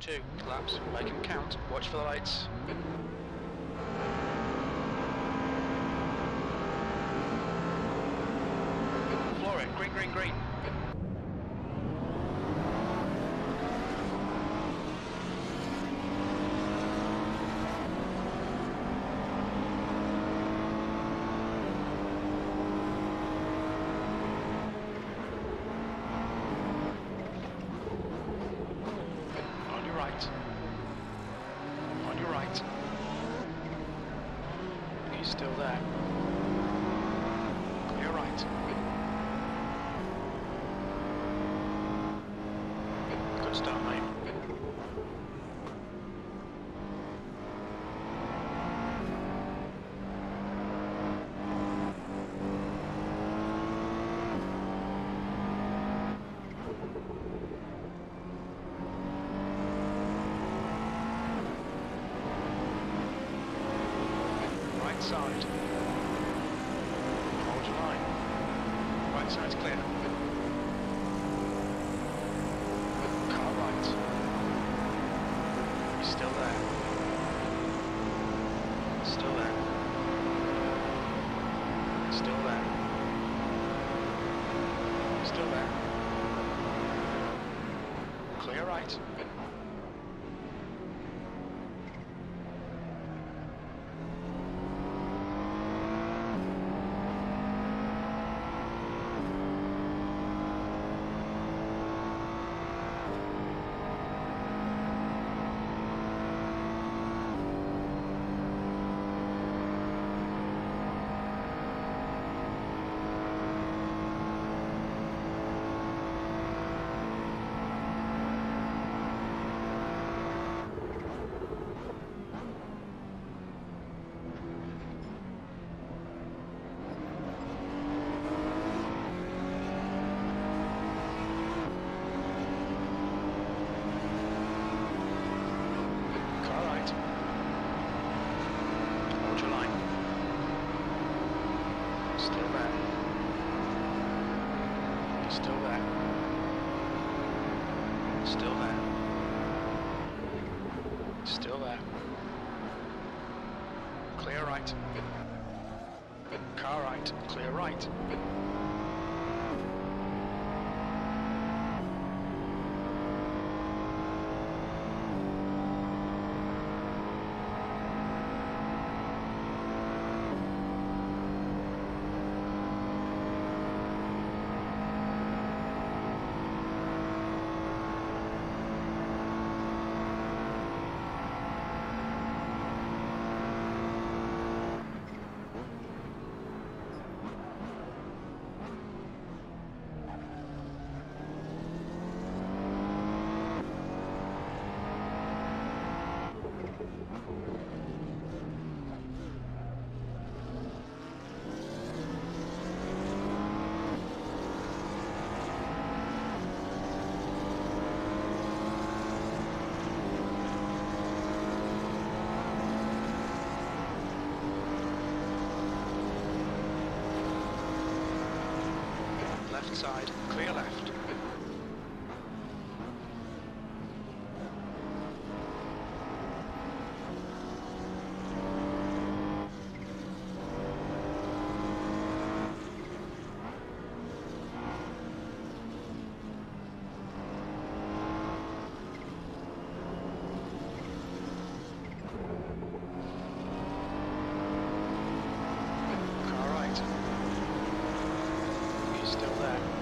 2, collapse, make them count, watch for the lights. Floor it, green, green, green. Still there. You're right. Good start, mate. Side. Hold your line. Right side's clear. Car right. He's still there. Still there. Still there. Still there. Clear right. Still there. Still there. Still there. Clear right. Car right. Clear right. Side, clear left. Still there.